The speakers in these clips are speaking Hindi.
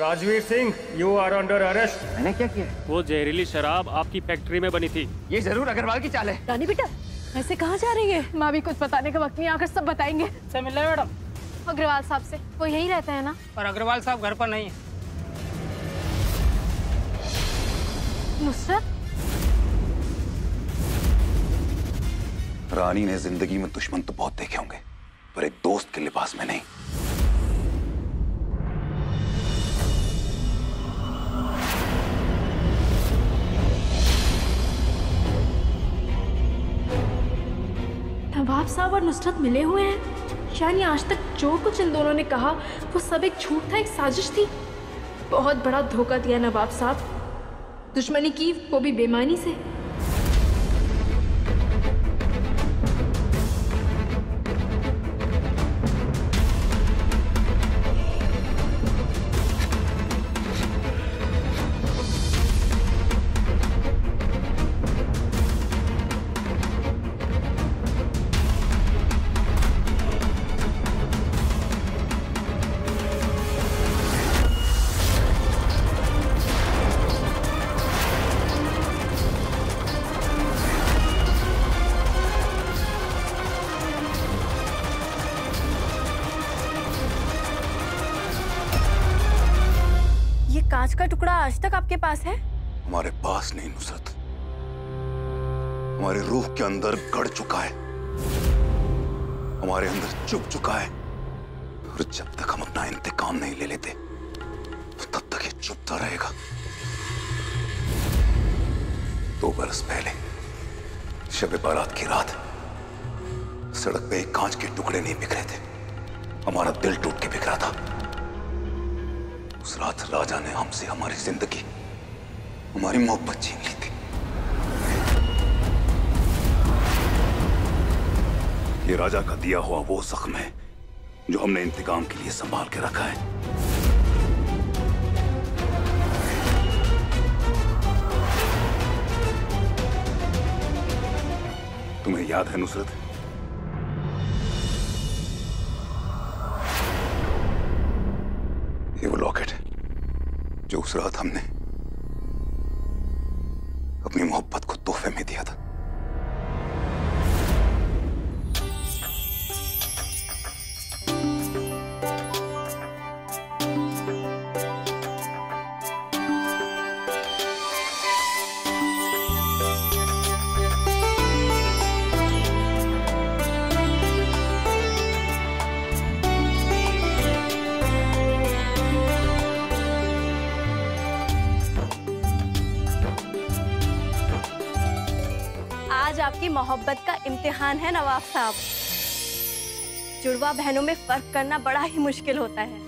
Rajveer Singh, you are under arrest. मैंने क्या किया? वो जहरीली शराब आपकी फैक्ट्री में बनी थी। ये जरूर अग्रवाल की चाल है। रानी बेटा, ऐसे कहाँ जा रही है? माँ भी कुछ बताने का वक्त नहीं, आकर सब बताएंगे। से मिल रहे हो मैडम? अग्रवाल साहब से। वो यही रहता है ना? और अग्रवाल साहब घर पर नहीं है। नुसरत, रानी ने जिंदगी में दुश्मन तो बहुत देखे होंगे, पर एक दोस्त के लिबास में नहीं। नवाब साहब और नुसरत मिले हुए हैं। यानी आज तक जो कुछ इन दोनों ने कहा वो सब एक झूठ था, एक साजिश थी। बहुत बड़ा धोखा दिया नवाब साहब, दुश्मनी की, वो भी बेईमानी से। कांच का टुकड़ा आज तक आपके पास है? हमारे पास नहीं नुसरत, हमारे रूह के अंदर गड़ चुका है, हमारे अंदर चुप चुका है। और जब तक हम अपना इंतकाम नहीं ले लेते तब तक ये चुपता रहेगा। 2 बरस पहले शबे बारात की रात सड़क पे एक कांच के टुकड़े नहीं बिखरे थे, हमारा दिल टूट के बिखरा था। उस रात राजा ने हमसे हमारी जिंदगी, हमारी मोहब्बत छीन ली थी। ये राजा का दिया हुआ वो जख्म है जो हमने इंतकाम के लिए संभाल के रखा है। तुम्हें याद है नुसरत, ये वो लॉकेट जो उस रात हमने अपनी मोहब्बत को तोहफे में दिया था। आपकी मोहब्बत का इम्तिहान है नवाब साहब। जुड़वा बहनों में फर्क करना बड़ा ही मुश्किल होता है।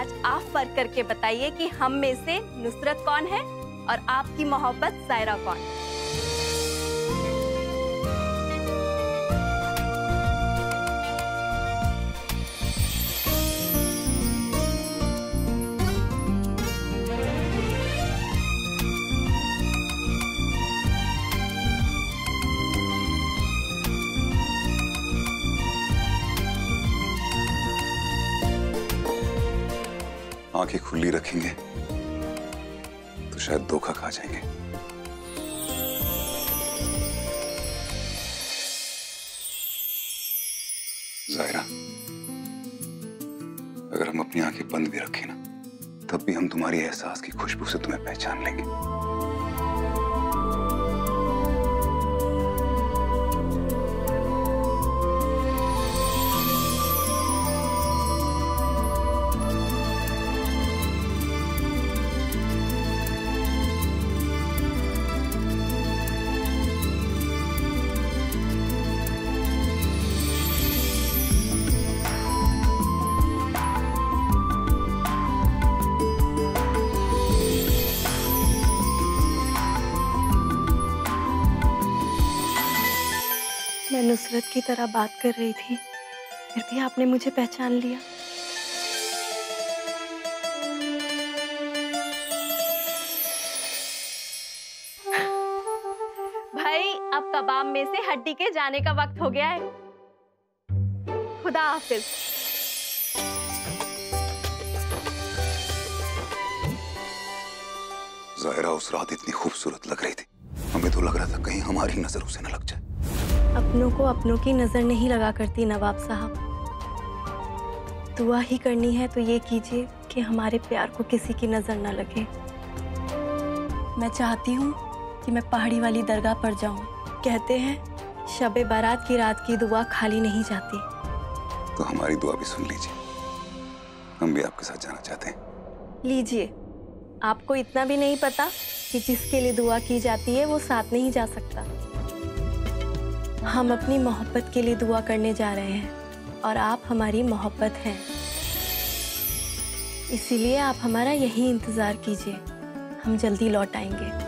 आज आप फर्क करके बताइए कि हम में से नुसरत कौन है और आपकी मोहब्बत सायरा कौन है। आंखें खुली रखेंगे तो शायद धोखा खा जाएंगे। ज़हरा, अगर हम अपनी आंखें बंद भी रखें ना, तब भी हम तुम्हारी एहसास की खुशबू से तुम्हें पहचान लेंगे। मैं नुसरत की तरह बात कर रही थी, फिर भी आपने मुझे पहचान लिया। भाई, अब कबाब में से हड्डी के जाने का वक्त हो गया है। खुदा हाफिज। ज़हरा उस रात इतनी खूबसूरत लग रही थी, हमें तो लग रहा था कहीं हमारी नजर उसे न लग जाए। अपनों को अपनों की नजर नहीं लगा करती नवाब साहब। दुआ ही करनी है तो ये कीजिए कि हमारे प्यार को किसी की नजर न लगे। मैं चाहती हूँ कि मैं पहाड़ी वाली दरगाह पर जाऊँ। कहते हैं शबे बारात की रात की दुआ खाली नहीं जाती, तो हमारी दुआ भी सुन लीजिए। हम भी आपके साथ जाना चाहते हैं। लीजिए, आपको इतना भी नहीं पता कि जिसके लिए दुआ की जाती है वो साथ नहीं जा सकता। हम अपनी मोहब्बत के लिए दुआ करने जा रहे हैं और आप हमारी मोहब्बत हैं, इसीलिए आप हमारा यही इंतज़ार कीजिए, हम जल्दी लौट आएंगे।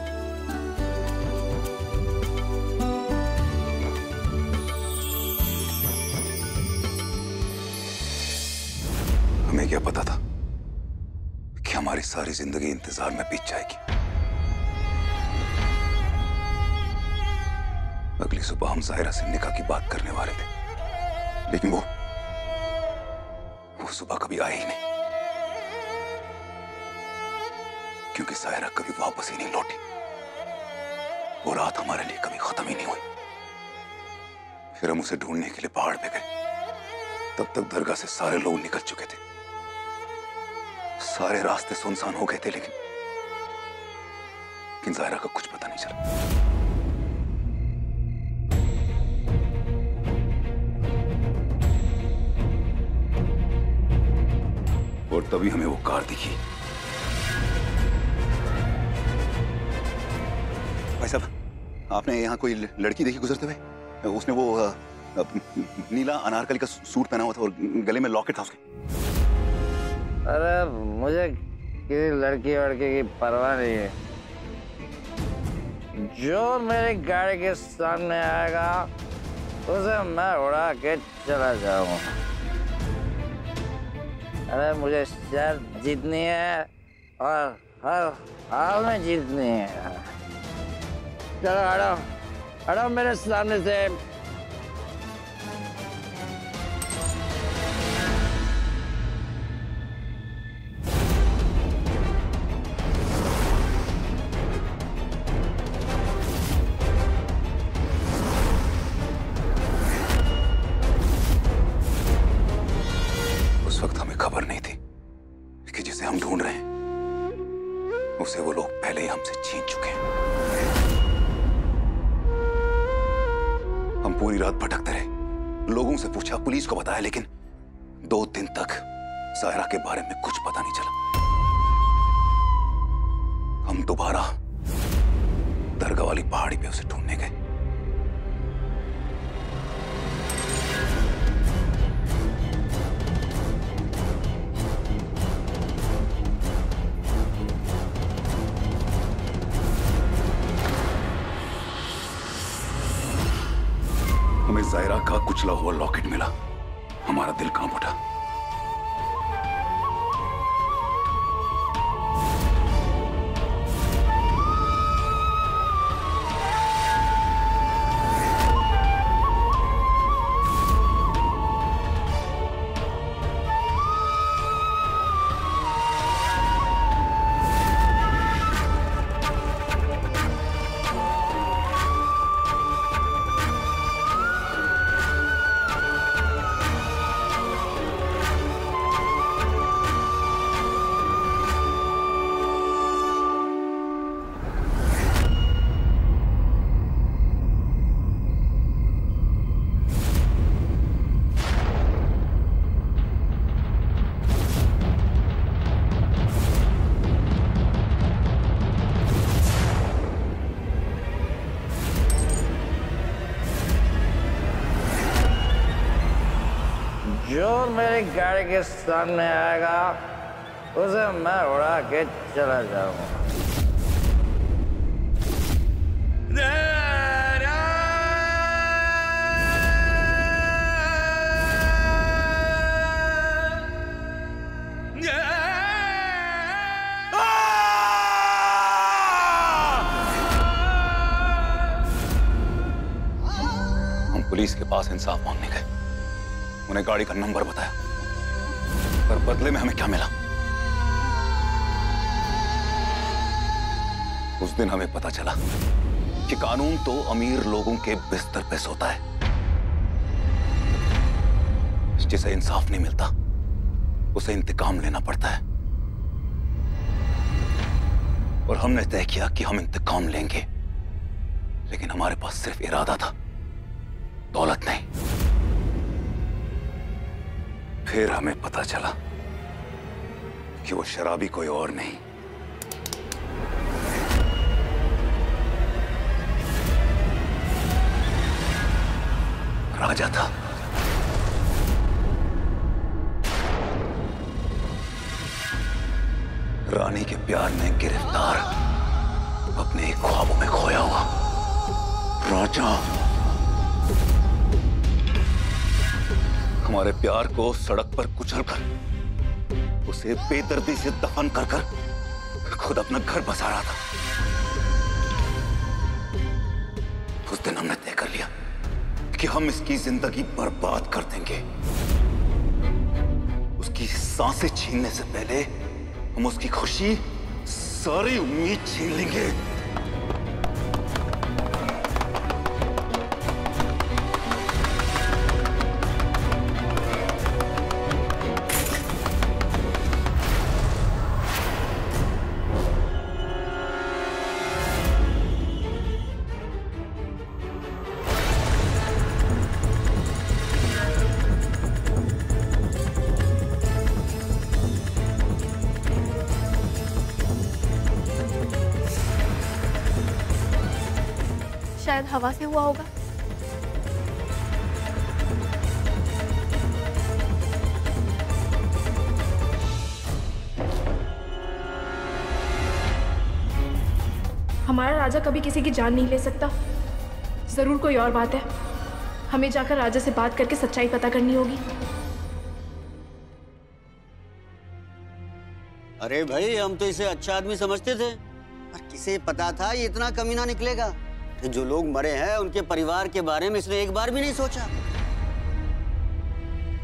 हमें क्या पता था कि हमारी सारी जिंदगी इंतजार में बीत जाएगी। अगली सुबह हम ज़हरा से निकाह की बात करने वाले थे, लेकिन वो सुबह कभी आई ही नहीं, क्योंकि ज़हरा कभी वापस ही नहीं लौटी। वो रात हमारे लिए कभी खत्म ही नहीं हुई। फिर हम उसे ढूंढने के लिए पहाड़ पे गए, तब तक दरगाह से सारे लोग निकल चुके थे। सारे रास्ते सुनसान हो गए थे, लेकिन ज़हरा का कुछ पता नहीं चला। और तभी हमें वो कार दिखी। भाई साहब, आपने यहाँ कोई लड़की देखी गुजरते हुए? उसने वो नीला अनारकली का सूट पहना हुआ था और गले में लॉकेट था उसके। अरे मुझे किसी लड़की वड़की की परवाह नहीं है। जो मेरी गाड़ी के सामने आएगा उसे मैं उड़ा के चला जाऊंगा। अरे मुझे शहर जीतनी है और हर हाल में जीतनी है। चलो हटो, हटो मेरे सामने से। उसे वो लोग पहले ही हमसे छीन चुके हैं। हम पूरी रात भटकते रहे, लोगों से पूछा, पुलिस को बताया, लेकिन 2 दिन तक ज़हरा के बारे में कुछ पता नहीं चला। हम दोबारा दरगाह वाली पहाड़ी पे उसे ढूंढने गए। ज़हरा का कुचला हुआ लॉकेट मिला, हमारा दिल कांप उठा। जो मेरी गाड़ी के सामने आएगा उसे मैं उड़ा के चला जाऊंगा। हम पुलिस के पास इंसाफ मांगने गए, उन्हें गाड़ी का नंबर बताया, पर बदले में हमें क्या मिला? उस दिन हमें पता चला कि कानून तो अमीर लोगों के बिस्तर पे सोता है। जिसे इंसाफ नहीं मिलता उसे इंतकाम लेना पड़ता है, और हमने तय किया कि हम इंतकाम लेंगे, लेकिन हमारे पास सिर्फ इरादा था, दौलत नहीं। फिर हमें पता चला कि वो शराबी कोई और नहीं, राजा था। रानी के प्यार में गिरफ्तार, अपने ख्वाबों में खोया हुआ राजा। हमारे प्यार को सड़क पर कुचलकर, उसे बेदर्दी से दफन कर कर खुद अपना घर बसा रहा था। उस दिन हमने तय कर लिया कि हम इसकी जिंदगी बर्बाद कर देंगे। उसकी सांसें छीनने से पहले हम उसकी खुशी, सारी उम्मीद छीन लेंगे। शायद हवा से हुआ होगा। हमारा राजा कभी किसी की जान नहीं ले सकता, जरूर कोई और बात है। हमें जाकर राजा से बात करके सच्चाई पता करनी होगी। अरे भाई, हम तो इसे अच्छा आदमी समझते थे, पर किसे पता था ये इतना कमीना निकलेगा। जो लोग मरे हैं उनके परिवार के बारे में इसने एक बार भी नहीं सोचा।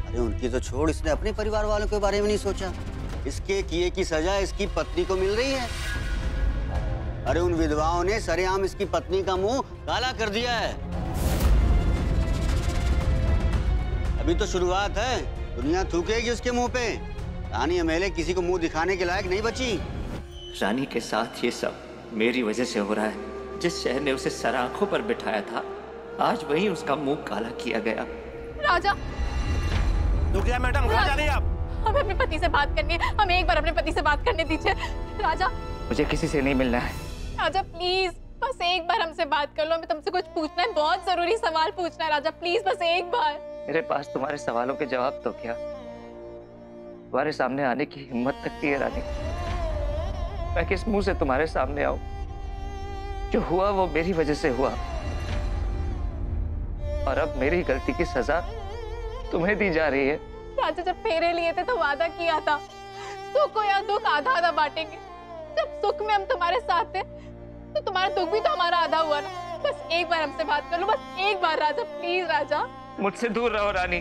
अरे उनकी तो छोड़, इसने अपने परिवार वालों के बारे में नहीं सोचा। इसके किए की सजा इसकी पत्नी को मिल रही है। अरे उन विधवाओं ने सरेआम इसकी पत्नी का मुंह काला कर दिया है। अभी तो शुरुआत है, दुनिया थूकेगी उसके मुंह पे। रानी अमेले किसी को मुंह दिखाने के लायक नहीं बची। रानी के साथ ये सब मेरी वजह से हो रहा है। जिस शहर ने उसे सराखों पर बिठाया था, आज वही उसका मुंह काला किया गया। राजा, दुखिया मैडम, कहाँ जा रही हैं आप? हमें अपने पति से बात करनी है। हमें एक बार अपने पति से बात करने दीजिए। राजा, मुझे किसी से नहीं मिलना है। राजा प्लीज, बस एक बार हमसे बात कर लो। हमें तुमसे कुछ पूछना है, बहुत जरूरी सवाल पूछना है। राजा प्लीज, बस एक बार। मेरे पास तुम्हारे सवालों के जवाब तो क्या, तुम्हारे सामने आने की हिम्मत तक नहीं है रानी। मैं किस मुँह से तुम्हारे सामने आऊँ? जो हुआ वो मेरी वजह से हुआ, और अब मेरी गलती की सजा तुम्हें दी जा रही है। राजा, जब फेरे लिए थे तो वादा किया था, सुख या दुख आधा आधा बांटेंगे। जब सुख में हम तुम्हारे साथ थे, तो तुम्हारा दुख भी तो हमारा आधा हुआ ना। बस एक बार हमसे बात कर लो, बस एक बार। राजा प्लीज, राजा मुझसे दूर रहो। रानी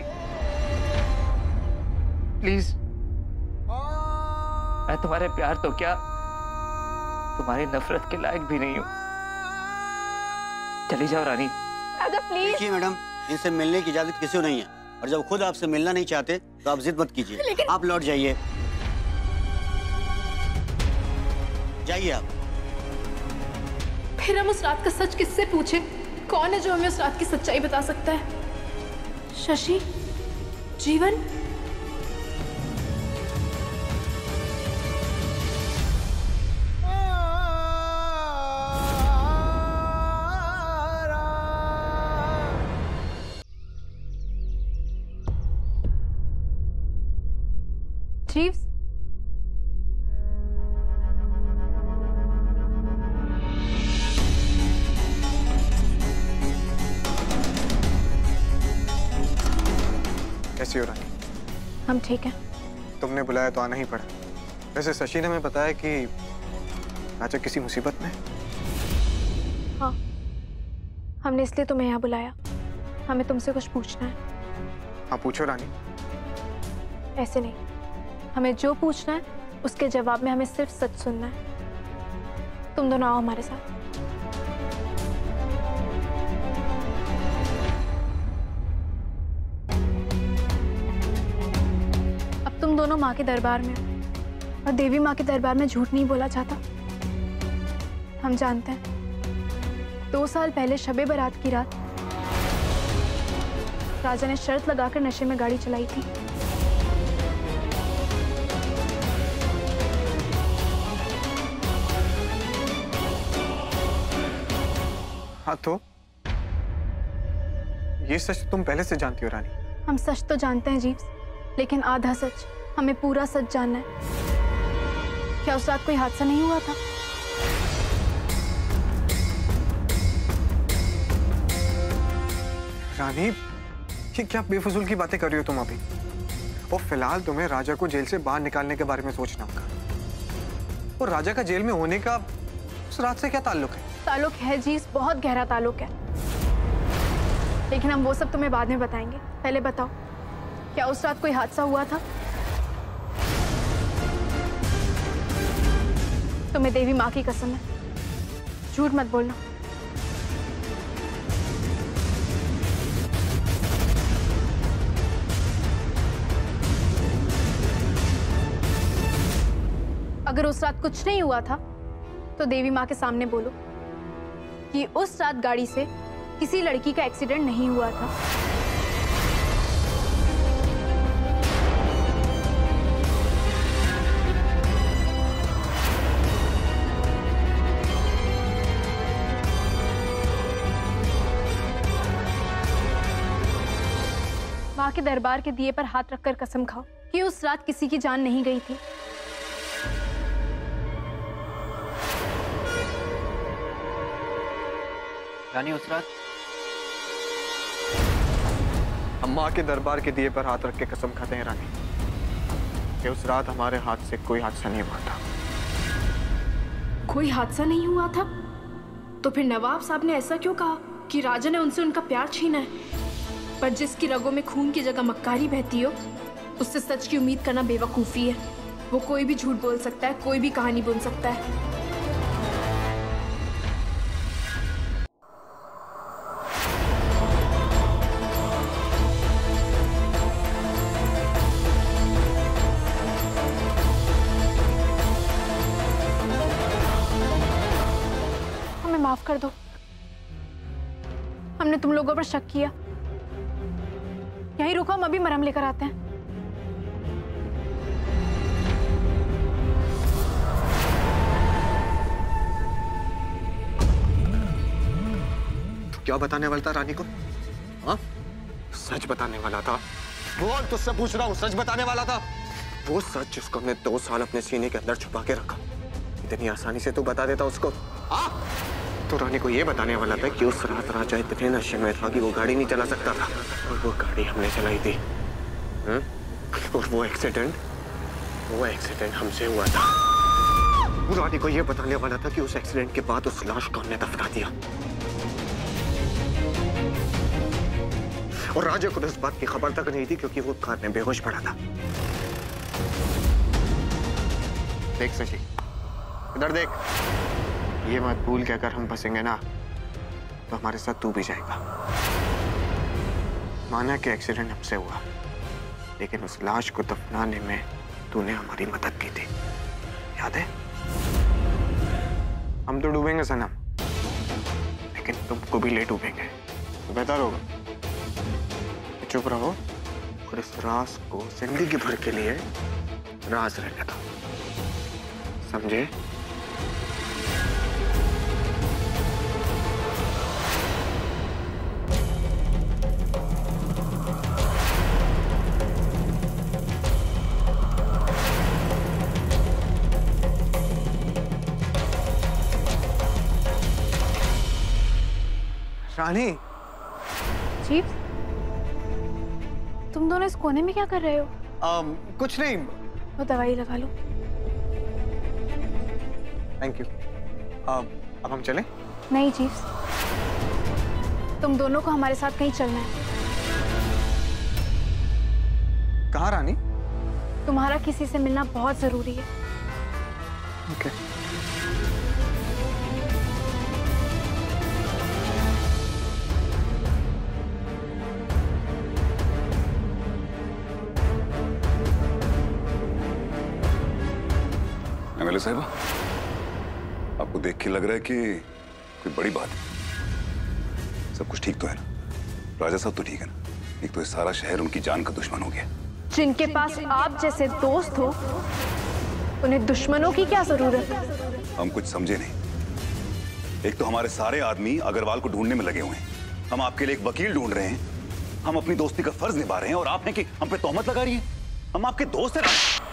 प्लीज, मैं तुम्हारे प्यार तो क्या, तुम्हारी नफरत के लायक भी नहीं हूँ। चली जाओ रानी। राजा प्लीज। देखिए मैडम, इनसे मिलने की इजाजत किसी को नहीं है, और जब खुद आपसे मिलना नहीं चाहते तो आप जिद मत कीजिए। लेकिन... आप लौट जाइए, जाइए आप। फिर हम उस रात का सच किससे पूछे? कौन है जो हमें उस रात की सच्चाई बता सकता है? शशि, जीवन, कैसी हो रानी? हम ठीक हैं। तुमने बुलाया तो आना ही पड़ा। वैसे शशि ने हमें बताया कि राजा किसी मुसीबत में। हाँ, हमने इसलिए तुम्हें यहाँ बुलाया। हमें तुमसे कुछ पूछना है। हाँ पूछो रानी। ऐसे नहीं, हमें जो पूछना है उसके जवाब में हमें सिर्फ सच सुनना है। तुम दोनों आओ हमारे साथ। अब तुम दोनों माँ के दरबार में हो और देवी माँ के दरबार में झूठ नहीं बोला जाता। हम जानते हैं 2 साल पहले शबे बारात की रात राजा ने शर्त लगाकर नशे में गाड़ी चलाई थी। हाँ तो ये सच तुम पहले से जानती हो रानी। हम सच तो जानते हैं जीप्स, लेकिन आधा सच। हमें पूरा सच जानना है। क्या उस रात कोई हादसा नहीं हुआ था? रानी ये क्या बेफजूल की बातें कर रही हो तुम अभी? और फिलहाल तुम्हें राजा को जेल से बाहर निकालने के बारे में सोचना होगा। और राजा का जेल में होने का उस रात से क्या ताल्लुक है? ताल्लुक है जी, बहुत गहरा ताल्लुक है, लेकिन हम वो सब तुम्हें बाद में बताएंगे। पहले बताओ क्या उस रात कोई हादसा हुआ था? तुम्हें देवी माँ की कसम है, झूठ मत बोलना। अगर उस रात कुछ नहीं हुआ था तो देवी माँ के सामने बोलो कि उस रात गाड़ी से किसी लड़की का एक्सीडेंट नहीं हुआ था। माँ के दरबार के दिए पर हाथ रखकर कसम खाओ कि उस रात किसी की जान नहीं गई थी। रानी उस रात हम माँ के दरबार के दिए पर हाथ रख के कसम खाते हैं रानी कि उस रात हमारे हाथ से कोई हादसा नहीं हुआ था। कोई हादसा नहीं हुआ था? तो फिर नवाब साहब ने ऐसा क्यों कहा कि राजा ने उनसे उनका प्यार छीना है? पर जिसकी रगों में खून की जगह मक्कारी बहती हो उससे सच की उम्मीद करना बेवकूफ़ी है। वो कोई भी झूठ बोल सकता है, कोई भी कहानी बुन सकता है। माफ कर दो, हमने तुम लोगों पर शक किया। यहीं रुको, हम अभी मरहम लेकर आते हैं। क्या बताने वाला था रानी को? हाँ सच बताने वाला था। बोल, तुझसे पूछ रहा हूँ, सच बताने वाला था। वो सच जिसको हमने 2 साल अपने सीने के अंदर छुपा के रखा। इतनी आसानी से तू बता देता उसको? हाँ तो रानी को ये बताने वाला था कि उस रात राजा इतने नशे में था कि वो गाड़ी नहीं चला सकता था और वो गाड़ी हमने चलाई थी। और वो एक्सीडेंट हमसे हुआ था। वो रानी को ये बताने वाला था कि उस एक्सीडेंट के बाद उस लाश को हमने दफना दिया और राजा को इस बात की खबर तक नहीं थी क्योंकि वो कार में बेहोश पड़ा था। देख शशि, इधर देख, ये मत भूल के अगर हम फंसेंगे ना तो हमारे साथ तू भी जाएगा। माना कि एक्सीडेंट हमसे हुआ, लेकिन उस लाश को दफनाने में तूने हमारी मदद की थी, याद है? हम तो डूबेंगे सनम, लेकिन तुमको भी ले डूबेंगे। तो बेहतर होगा चुप रहो और इस राज को जिंदगी भर के लिए राज रहने दो, समझे? रानी जी, तुम दोनों इस कोने में क्या कर रहे हो? कुछ नहीं। वो दवाई लगा लो। Thank you. अब हम चलें? नहीं चीफ, तुम दोनों को हमारे साथ कहीं चलना है। कहाँ रानी? तुम्हारा किसी से मिलना बहुत जरूरी है। ओके। वाले साहिबा, आपको देख के लग रहा है कि कोई बड़ी बात है। सब कुछ ठीक तो है ना? राजा साहब तो ठीक है ना? एक तो ये सारा शहर उनकी जान का दुश्मन हो गया। जिनके पास आप जैसे दोस्त हो, उन्हें दुश्मनों की क्या जरूरत है? हम कुछ समझे नहीं। एक तो हमारे सारे आदमी अग्रवाल को ढूंढने में लगे हुए हैं, हम आपके लिए एक वकील ढूंढ रहे हैं, हम अपनी दोस्ती का फर्ज निभा रहे हैं, और आपने कि हम पे तोहमत लगा रही है? हम आपके दोस्त हैं।